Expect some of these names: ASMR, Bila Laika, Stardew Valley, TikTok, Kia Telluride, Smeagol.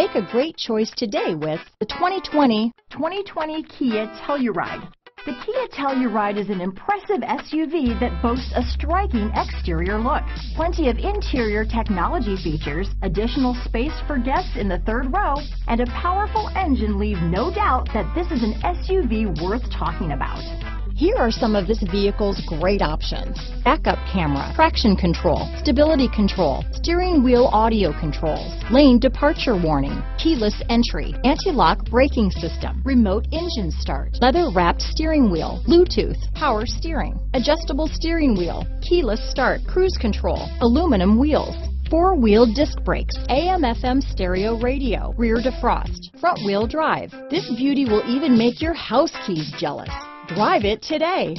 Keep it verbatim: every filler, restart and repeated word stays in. Make a great choice today with the twenty twenty Kia Telluride. The Kia Telluride is an impressive S U V that boasts a striking exterior look, plenty of interior technology features, additional space for guests in the third row, and a powerful engine leave no doubt that this is an S U V worth talking about. Here are some of this vehicle's great options: backup camera, traction control, stability control, steering wheel audio controls, lane departure warning, keyless entry, anti-lock braking system, remote engine start, leather-wrapped steering wheel, Bluetooth, power steering, adjustable steering wheel, keyless start, cruise control, aluminum wheels, four-wheel disc brakes, A M F M stereo radio, rear defrost, front-wheel drive. This beauty will even make your house keys jealous. Drive it today.